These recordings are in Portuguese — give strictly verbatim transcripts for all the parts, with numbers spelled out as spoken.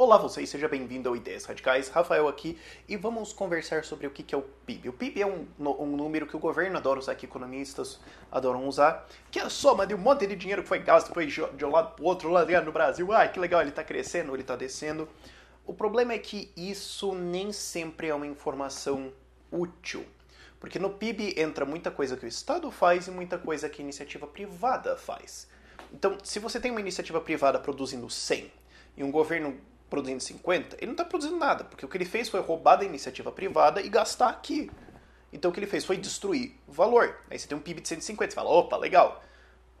Olá vocês, seja bem-vindo ao Ideias Radicais, Rafael aqui, e vamos conversar sobre o que é o P I B. O P I B é um, um número que o governo adora usar, que economistas adoram usar, que é a soma de um monte de dinheiro que foi gasto, foi de um lado para o outro, lá no Brasil. Ai, que legal, ele está crescendo, ele está descendo. O problema é que isso nem sempre é uma informação útil, porque no P I B entra muita coisa que o Estado faz e muita coisa que a iniciativa privada faz. Então, se você tem uma iniciativa privada produzindo cem e um governo produzindo cinquenta, ele não está produzindo nada, porque o que ele fez foi roubar da iniciativa privada e gastar aqui. Então o que ele fez foi destruir valor. Aí você tem um P I B de cento e cinquenta, você fala, opa, legal.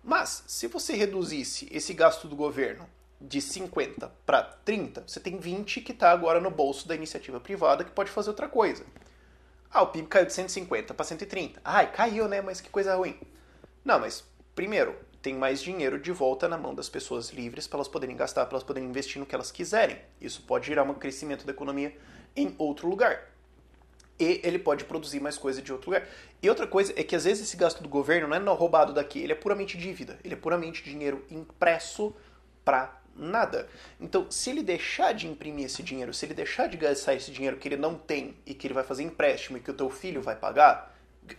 Mas se você reduzisse esse gasto do governo de cinquenta para trinta, você tem vinte que está agora no bolso da iniciativa privada, que pode fazer outra coisa. Ah, o P I B caiu de cento e cinquenta para cento e trinta. Ai, caiu, né? Mas que coisa ruim. Não, mas primeiro, tem mais dinheiro de volta na mão das pessoas livres para elas poderem gastar, para elas poderem investir no que elas quiserem. Isso pode gerar um crescimento da economia em outro lugar. E ele pode produzir mais coisa de outro lugar. E outra coisa é que às vezes esse gasto do governo não é roubado daqui, ele é puramente dívida, ele é puramente dinheiro impresso para nada. Então, se ele deixar de imprimir esse dinheiro, se ele deixar de gastar esse dinheiro que ele não tem e que ele vai fazer empréstimo e que o teu filho vai pagar,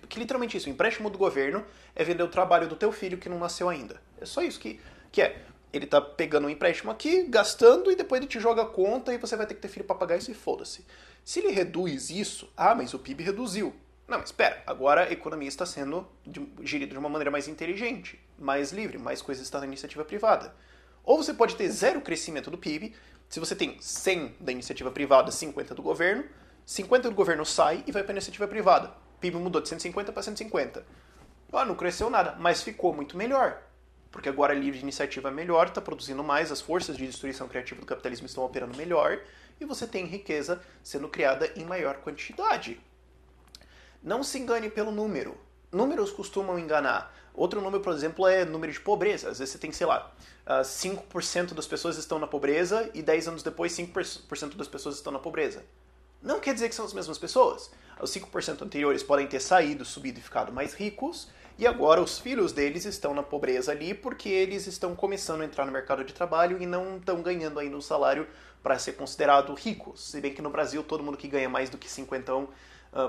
que literalmente isso, o empréstimo do governo é vender o trabalho do teu filho que não nasceu ainda. É só isso que, que é. Ele tá pegando um empréstimo aqui, gastando, e depois ele te joga a conta e você vai ter que ter filho para pagar isso e foda-se. Se ele reduz isso, ah, mas o P I B reduziu. Não, mas espera, agora a economia está sendo gerida de uma maneira mais inteligente, mais livre, mais coisas estão na iniciativa privada. Ou você pode ter zero crescimento do P I B, se você tem cem da iniciativa privada, cinquenta do governo, cinquenta do governo sai e vai para a iniciativa privada. O P I B mudou de cento e cinquenta para cento e cinquenta. Ah, não cresceu nada, mas ficou muito melhor. Porque agora a livre iniciativa é melhor, está produzindo mais, as forças de destruição criativa do capitalismo estão operando melhor, e você tem riqueza sendo criada em maior quantidade. Não se engane pelo número. Números costumam enganar. Outro número, por exemplo, é número de pobreza. Às vezes você tem, sei lá, cinco por cento das pessoas estão na pobreza, e dez anos depois cinco por cento das pessoas estão na pobreza. Não quer dizer que são as mesmas pessoas. Os cinco por cento anteriores podem ter saído, subido e ficado mais ricos, e agora os filhos deles estão na pobreza ali porque eles estão começando a entrar no mercado de trabalho e não estão ganhando ainda um salário para ser considerado ricos. Se bem que no Brasil todo mundo que ganha mais do que cinquenta uh,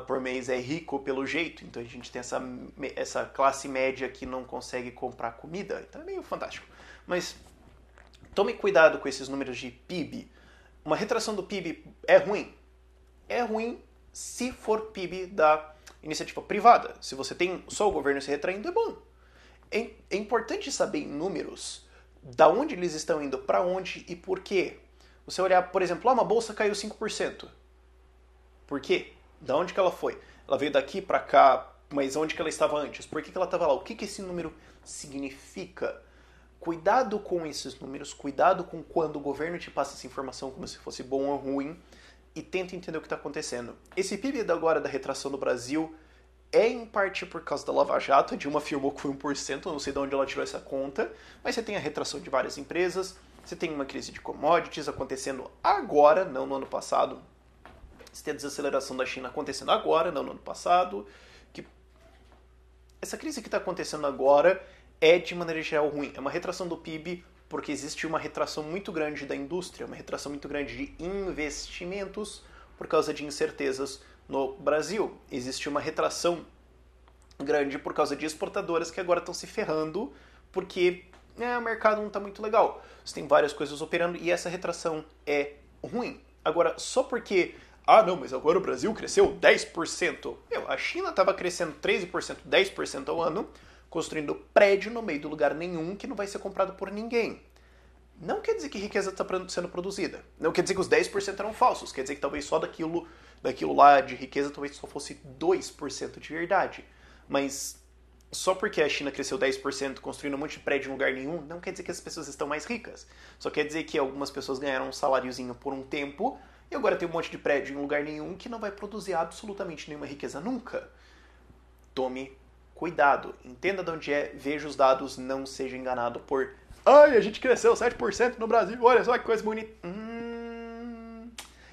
por mês é rico pelo jeito, então a gente tem essa, essa classe média que não consegue comprar comida, então é meio fantástico. Mas tome cuidado com esses números de P I B. Uma retração do P I B é ruim? É ruim se for P I B da iniciativa privada. Se você tem só o governo se retraindo, é bom. É importante saber em números da onde eles estão indo, para onde e por quê. Você olhar, por exemplo, ah, uma bolsa caiu cinco por cento. Por quê? Da onde que ela foi? Ela veio daqui para cá, mas onde que ela estava antes? Por que que ela estava lá? O que que esse número significa? Cuidado com esses números, cuidado com quando o governo te passa essa informação como se fosse bom ou ruim, e tenta entender o que está acontecendo. Esse P I B agora da retração do Brasil é em parte por causa da Lava Jato. A Dilma afirmou que foi um por cento, não sei de onde ela tirou essa conta, mas você tem a retração de várias empresas, você tem uma crise de commodities acontecendo agora, não no ano passado, você tem a desaceleração da China acontecendo agora, não no ano passado. Que... Essa crise que está acontecendo agora é de maneira geral ruim, é uma retração do P I B porque existe uma retração muito grande da indústria, uma retração muito grande de investimentos por causa de incertezas no Brasil. Existe uma retração grande por causa de exportadoras que agora estão se ferrando porque é, o mercado não está muito legal. Você tem várias coisas operando e essa retração é ruim. Agora, só porque, ah não, mas agora o Brasil cresceu dez por cento. Meu, a China estava crescendo treze por cento, dez por cento ao ano, construindo prédio no meio do lugar nenhum que não vai ser comprado por ninguém. Não quer dizer que riqueza está sendo produzida. Não quer dizer que os dez por cento eram falsos. Quer dizer que talvez só daquilo, daquilo lá de riqueza talvez só fosse dois por cento de verdade. Mas só porque a China cresceu dez por cento construindo um monte de prédio em lugar nenhum, não quer dizer que as pessoas estão mais ricas. Só quer dizer que algumas pessoas ganharam um saláriozinho por um tempo e agora tem um monte de prédio em lugar nenhum que não vai produzir absolutamente nenhuma riqueza nunca. Tome cuidado, entenda de onde é, veja os dados, não seja enganado por ai, a gente cresceu sete por cento no Brasil, olha só que coisa bonita. Hum...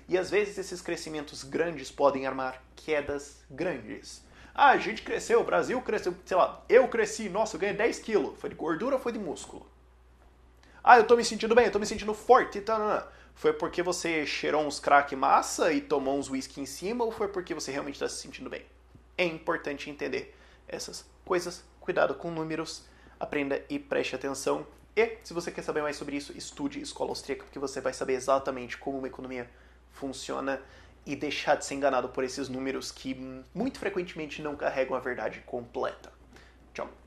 E às vezes esses crescimentos grandes podem armar quedas grandes. Ah, a gente cresceu, o Brasil cresceu, sei lá, eu cresci, nossa, eu ganhei dez quilos. Foi de gordura ou foi de músculo? Ah, eu tô me sentindo bem, eu tô me sentindo forte. Tá, foi porque você cheirou uns crack massa e tomou uns whisky em cima ou foi porque você realmente está se sentindo bem? É importante entender essas coisas. Cuidado com números. Aprenda e preste atenção. E se você quer saber mais sobre isso, estude Escola Austríaca, porque você vai saber exatamente como uma economia funciona e deixar de ser enganado por esses números que muito frequentemente não carregam a verdade completa. Tchau.